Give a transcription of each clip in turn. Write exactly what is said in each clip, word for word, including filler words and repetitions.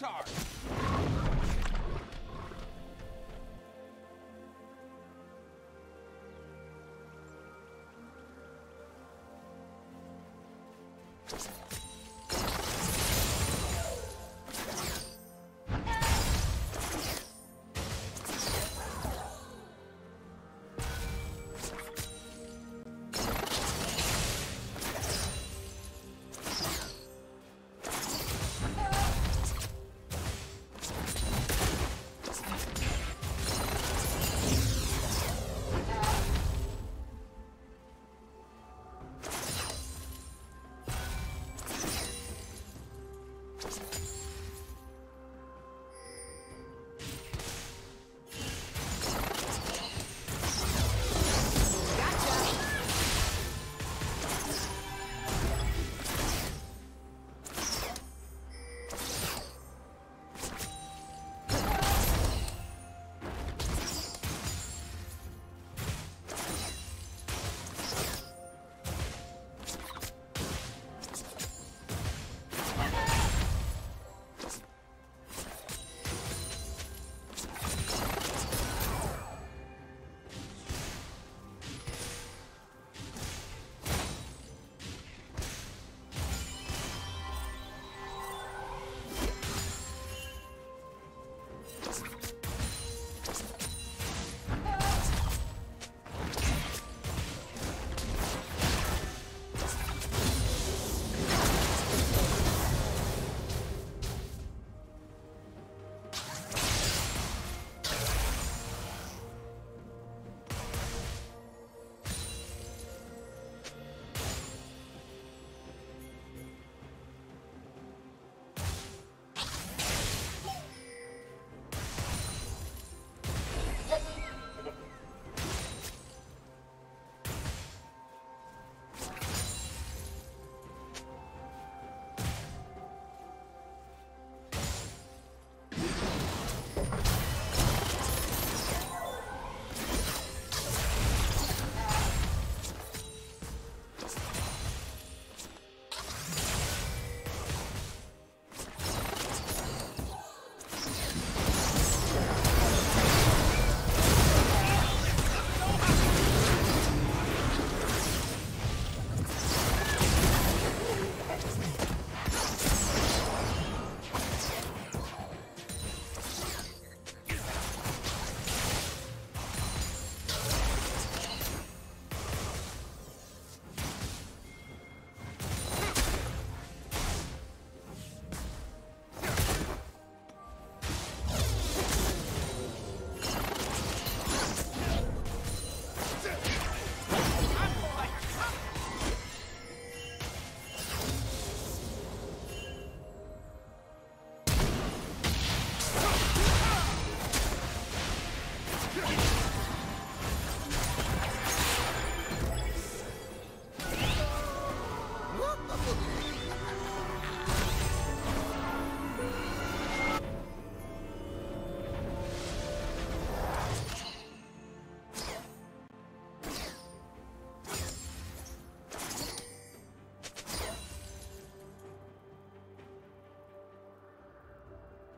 Centaur!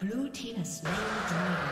Blue team has slain the dragon.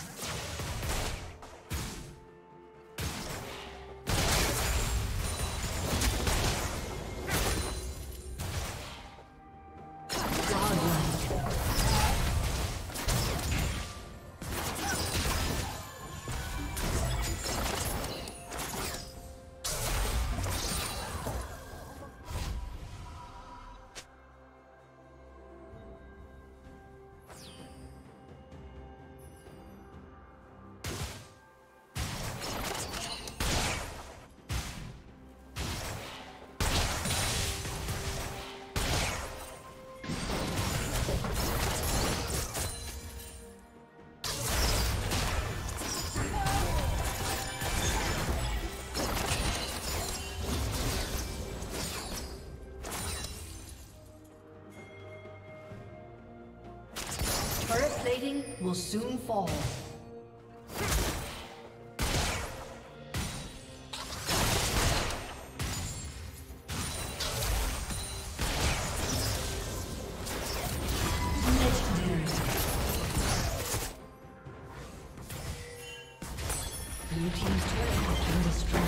Plating will soon fall. Legendary. Blue team's turret has been destroyed.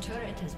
Turret has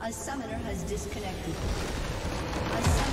A summoner has disconnected. A